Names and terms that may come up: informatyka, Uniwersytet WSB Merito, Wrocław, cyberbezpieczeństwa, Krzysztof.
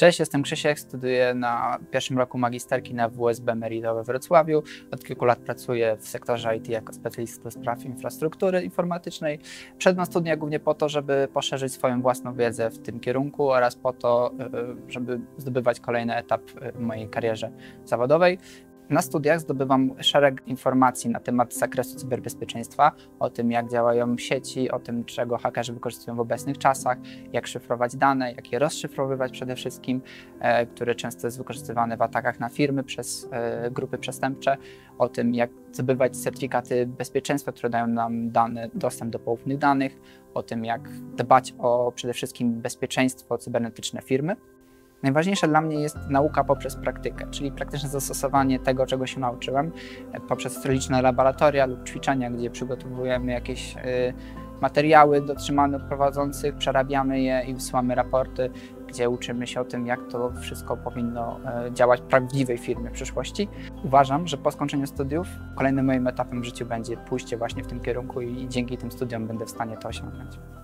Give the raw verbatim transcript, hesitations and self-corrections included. Cześć, jestem Krzysiek, studiuję na pierwszym roku magisterki na W S B Merito we Wrocławiu. Od kilku lat pracuję w sektorze I T jako specjalista do spraw infrastruktury informatycznej. Przedmiot studia głównie po to, żeby poszerzyć swoją własną wiedzę w tym kierunku oraz po to, żeby zdobywać kolejny etap w mojej karierze zawodowej. Na studiach zdobywam szereg informacji na temat zakresu cyberbezpieczeństwa, o tym, jak działają sieci, o tym, czego hakerzy wykorzystują w obecnych czasach, jak szyfrować dane, jak je rozszyfrowywać przede wszystkim, e, które często jest wykorzystywane w atakach na firmy przez e, grupy przestępcze, o tym, jak zdobywać certyfikaty bezpieczeństwa, które dają nam dane, dostęp do poufnych danych, o tym, jak dbać o przede wszystkim bezpieczeństwo cybernetyczne firmy. Najważniejsza dla mnie jest nauka poprzez praktykę, czyli praktyczne zastosowanie tego, czego się nauczyłem, poprzez liczne laboratoria lub ćwiczenia, gdzie przygotowujemy jakieś y, materiały dotrzymane od prowadzących, przerabiamy je i wysyłamy raporty, gdzie uczymy się o tym, jak to wszystko powinno y, działać w prawdziwej firmie w przyszłości. Uważam, że po skończeniu studiów kolejnym moim etapem w życiu będzie pójście właśnie w tym kierunku i dzięki tym studiom będę w stanie to osiągnąć.